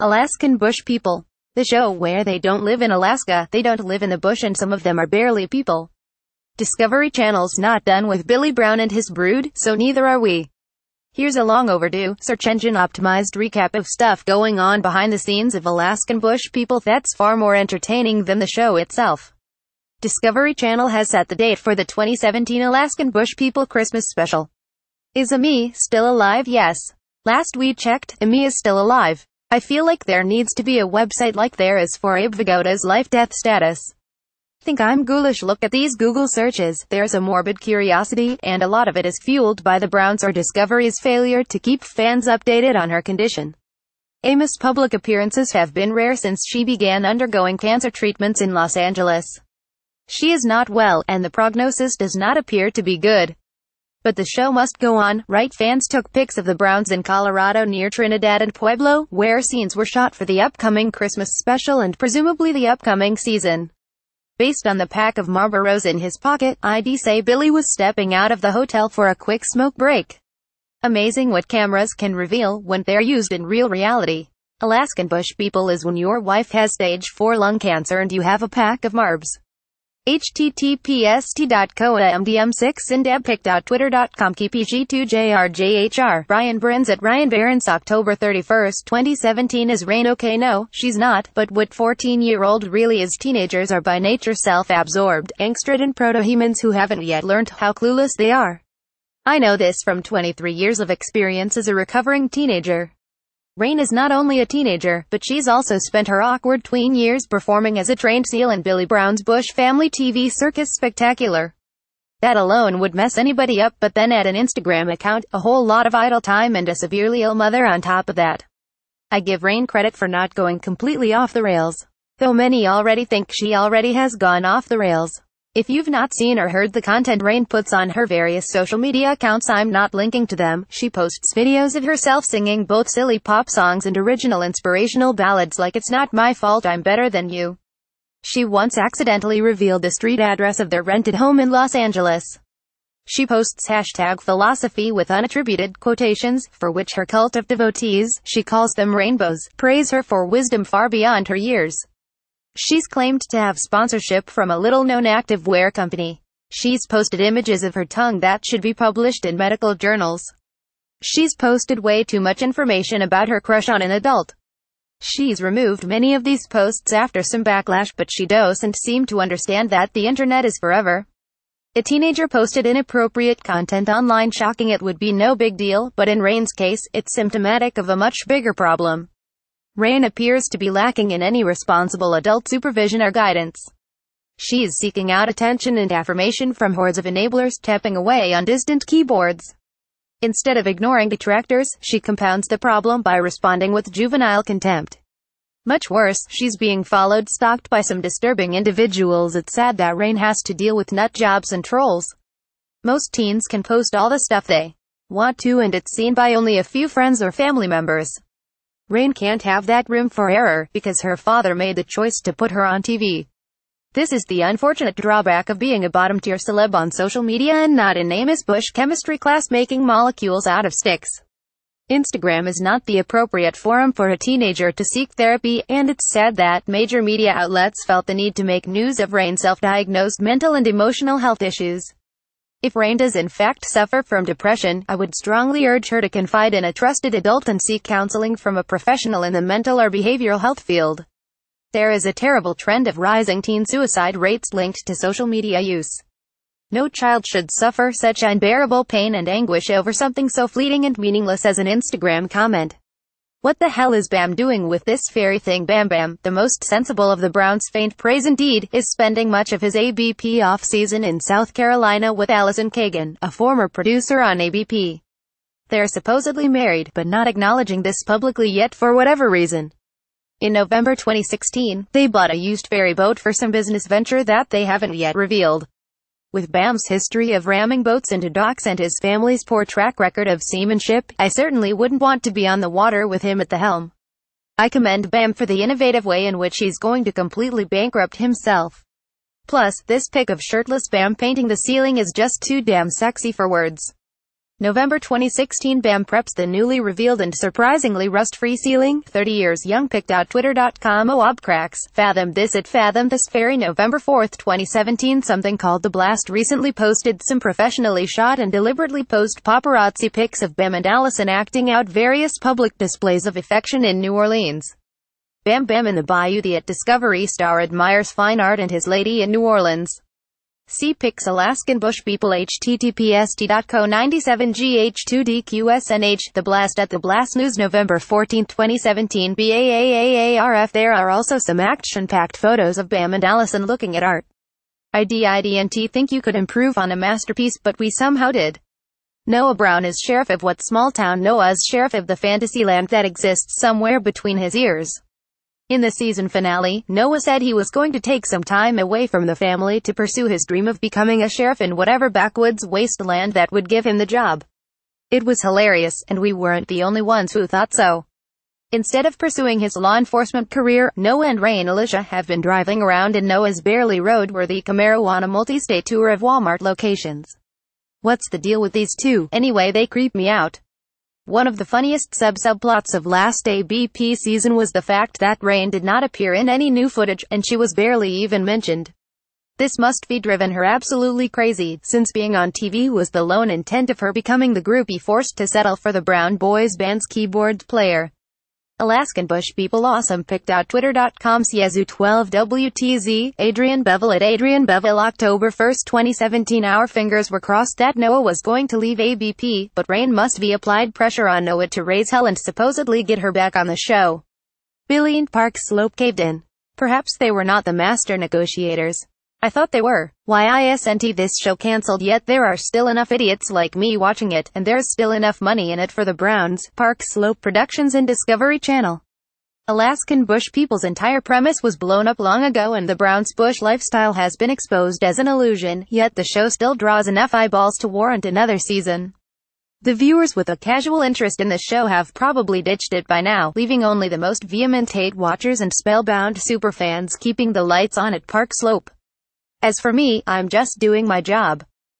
Alaskan Bush People. The show where they don't live in Alaska, they don't live in the bush, and some of them are barely people. Discovery Channel's not done with Billy Brown and his brood, so neither are we. Here's a long overdue, search engine optimized recap of stuff going on behind the scenes of Alaskan Bush People that's far more entertaining than the show itself. Discovery Channel has set the date for the 2017 Alaskan Bush People Christmas special. Is Ami still alive? Yes. Last we checked, Ami is still alive. I feel like there needs to be a website like there is for Abe Vigoda's life-death status. Think I'm ghoulish? Look at these Google searches. There's a morbid curiosity, and a lot of it is fueled by the Browns' or Discovery's failure to keep fans updated on her condition. Ami's public appearances have been rare since she began undergoing cancer treatments in Los Angeles. She is not well, and the prognosis does not appear to be good. But the show must go on, right? Fans took pics of the Browns in Colorado near Trinidad and Pueblo, where scenes were shot for the upcoming Christmas special and presumably the upcoming season. Based on the pack of Marlboros in his pocket, I'd say Billy was stepping out of the hotel for a quick smoke break. Amazing what cameras can reveal when they're used in real reality. Alaskan Bush People is when your wife has stage 4 lung cancer and you have a pack of Marbs. https://coamdm6indebpic.twitter.com/kpg2jrjhr Ryan Barnes at Ryan Barnes October 31, 2017 Is Rain okay? No, she's not, but what 14-year-old really is. Teenagers are by nature self-absorbed, angstrid and proto-humans who haven't yet learned how clueless they are. I know this from 23 years of experience as a recovering teenager. Rain is not only a teenager, but she's also spent her awkward tween years performing as a trained seal in Billy Brown's Bush Family TV Circus Spectacular. That alone would mess anybody up, but then add an Instagram account, a whole lot of idle time, and a severely ill mother on top of that. I give Rain credit for not going completely off the rails, though many already think she already has gone off the rails. If you've not seen or heard the content Rain puts on her various social media accounts, I'm not linking to them, she posts videos of herself singing both silly pop songs and original inspirational ballads like It's Not My Fault, I'm Better Than You. She once accidentally revealed the street address of their rented home in Los Angeles. She posts #philosophy with unattributed quotations, for which her cult of devotees, she calls them rainbows, praise her for wisdom far beyond her years. She's claimed to have sponsorship from a little-known activewear company. She's posted images of her tongue that should be published in medical journals. She's posted way too much information about her crush on an adult. She's removed many of these posts after some backlash, but she doesn't seem to understand that the internet is forever. A teenager posted inappropriate content online, shocking it would be no big deal, but in Rain's case, it's symptomatic of a much bigger problem. Rain appears to be lacking in any responsible adult supervision or guidance. She is seeking out attention and affirmation from hordes of enablers tapping away on distant keyboards. Instead of ignoring detractors, she compounds the problem by responding with juvenile contempt. Much worse, she's being followed, stalked by some disturbing individuals. It's sad that Rain has to deal with nut jobs and trolls. Most teens can post all the stuff they want to, and it's seen by only a few friends or family members. Rain can't have that room for error, because her father made the choice to put her on TV. This is the unfortunate drawback of being a bottom-tier celeb on social media and not in Amos Bush chemistry class making molecules out of sticks. Instagram is not the appropriate forum for a teenager to seek therapy, and it's sad that major media outlets felt the need to make news of Rain's self-diagnosed mental and emotional health issues. If Rain does in fact suffer from depression, I would strongly urge her to confide in a trusted adult and seek counseling from a professional in the mental or behavioral health field. There is a terrible trend of rising teen suicide rates linked to social media use. No child should suffer such unbearable pain and anguish over something so fleeting and meaningless as an Instagram comment. What the hell is Bam doing with this fairy thing? Bam, the most sensible of the Browns' faint praise indeed, is spending much of his ABP off-season in South Carolina with Allison Kagan, a former producer on ABP. They're supposedly married, but not acknowledging this publicly yet for whatever reason. In November 2016, they bought a used ferry boat for some business venture that they haven't yet revealed. With Bam's history of ramming boats into docks and his family's poor track record of seamanship, I certainly wouldn't want to be on the water with him at the helm. I commend Bam for the innovative way in which he's going to completely bankrupt himself. Plus, this pic of shirtless Bam painting the ceiling is just too damn sexy for words. November 2016 Bam preps the newly revealed and surprisingly rust-free ceiling, 30 years young picked out Twitter.com OOB cracks, fathom this at fathom this fairy November 4, 2017 something called The Blast recently posted some professionally shot and deliberately posed paparazzi pics of Bam and Allison acting out various public displays of affection in New Orleans. Bam Bam in the Bayou the at Discovery star admires fine art and his lady in New Orleans. See pics Alaskan Bush People https://t.co97gh2dqsnh. The Blast at The Blast News November 14, 2017 BAAAARF. There are also some action-packed photos of Bam and Allison looking at art. I didn't think you could improve on a masterpiece, but we somehow did. Noah Brown is sheriff of what small-town Noah's sheriff of the fantasy land that exists somewhere between his ears. In the season finale, Noah said he was going to take some time away from the family to pursue his dream of becoming a sheriff in whatever backwoods wasteland that would give him the job. It was hilarious, and we weren't the only ones who thought so. Instead of pursuing his law enforcement career, Noah and Rain Alicia have been driving around in Noah's barely roadworthy Camaro on a multi-state tour of Walmart locations. What's the deal with these two? Anyway, they creep me out. One of the funniest subplots of last ABP season was the fact that Rain did not appear in any new footage, and she was barely even mentioned. This must be driven her absolutely crazy, since being on TV was the lone intent of her becoming the groupie forced to settle for the Brown Boys Band's keyboard player. Alaskan Bush People awesome picked out Twitter.com Czu12WTZ, Adrian Bevel at Adrian Bevel October 1, 2017 Our fingers were crossed that Noah was going to leave ABP, but Rain must be applied pressure on Noah to raise hell and supposedly get her back on the show. Billy and Park Slope caved in. Perhaps they were not the master negotiators. I thought they were. Isn't this show cancelled yet? There are still enough idiots like me watching it, and there's still enough money in it for the Browns, Park Slope Productions and Discovery Channel. Alaskan Bush People's entire premise was blown up long ago, and the Browns' bush lifestyle has been exposed as an illusion, yet the show still draws enough eyeballs to warrant another season. The viewers with a casual interest in the show have probably ditched it by now, leaving only the most vehement hate watchers and spellbound superfans keeping the lights on at Park Slope. As for me, I'm just doing my job.